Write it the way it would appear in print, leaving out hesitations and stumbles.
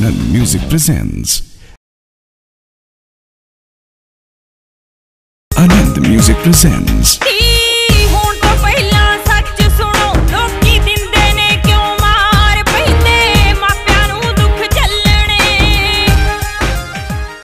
Anand Music presents Anand Music presents